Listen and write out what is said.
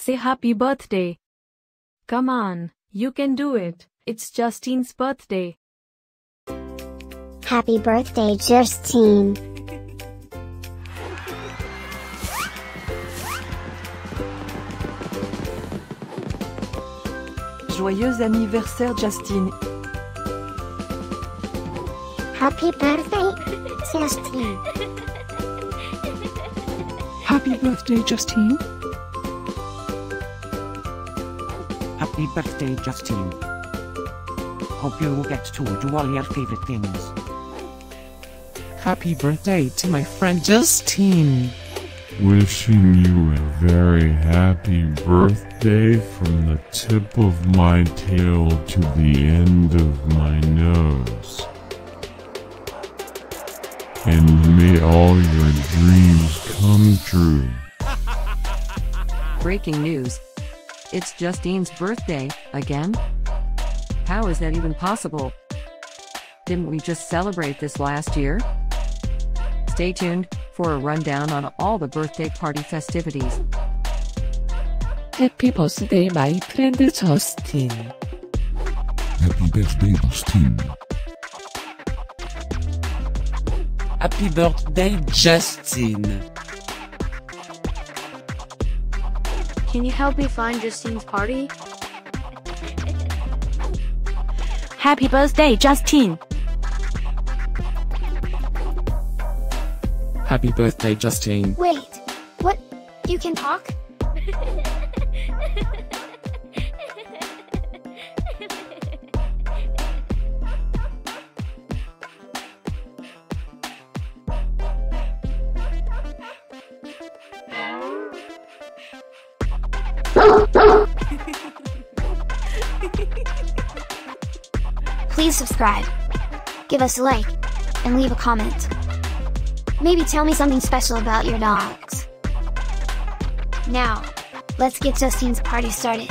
Say happy birthday. Come on, you can do it. It's Justine's birthday. Happy birthday, Justine. Joyeux anniversaire, Justine. Happy birthday, Justine. Happy birthday, Justine. Happy birthday, Justine. Hope you will get to do all your favorite things. Happy birthday to my friend Justine. Wishing you a very happy birthday from the tip of my tail to the end of my nose. And may all your dreams come true. Breaking news. It's Justine's birthday, again? How is that even possible? Didn't we just celebrate this last year? Stay tuned for a rundown on all the birthday party festivities. Happy birthday, my friend Justine. Happy birthday, Justine. Happy birthday, Justine. Can you help me find Justine's party? Happy birthday, Justine. Happy birthday, Justine. Wait, what? You can talk? Please subscribe, give us a like, and leave a comment. Maybe tell me something special about your dogs. Now, let's get Justine's party started.